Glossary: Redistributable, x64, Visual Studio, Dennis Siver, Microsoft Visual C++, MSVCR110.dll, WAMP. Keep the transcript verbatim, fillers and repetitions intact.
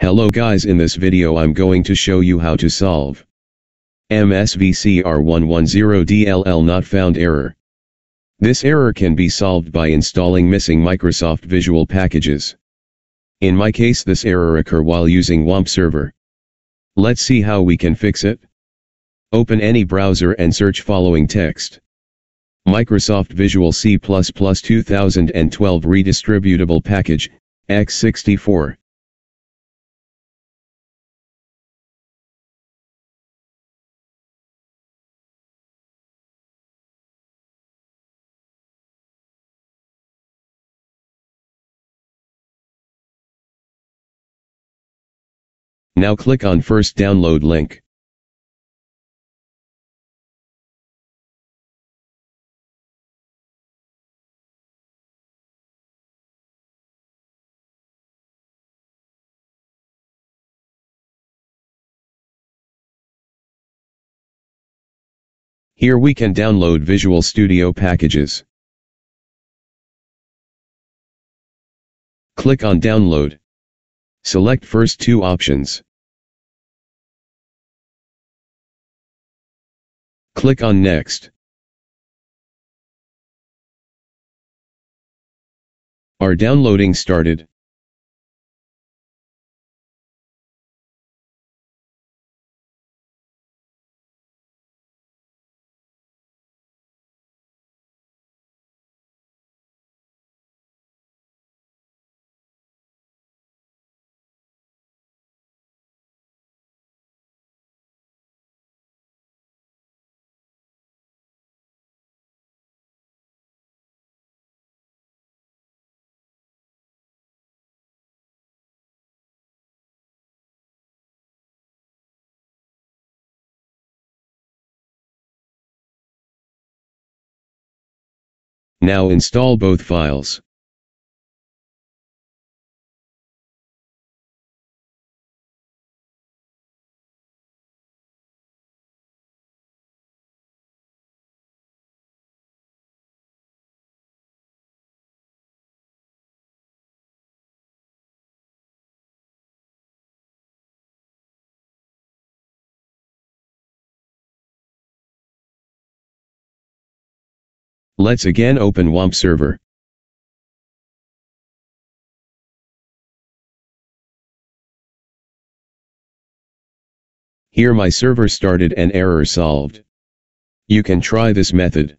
Hello guys, in this video I'm going to show you how to solve M S V C R one ten dot D L L not found error. This error can be solved by installing missing Microsoft Visual packages. In my case this error occurred while using WAMP server. Let's see how we can fix it. Open any browser and search following text. Microsoft Visual C plus plus two thousand twelve Redistributable Package, x sixty-four. Now click on first download link. Here we can download Visual Studio packages. Click on download. Select first two options. Click on Next. Our downloading started. Now install both files. Let's again open WAMP server. Here my server started and error solved. You can try this method.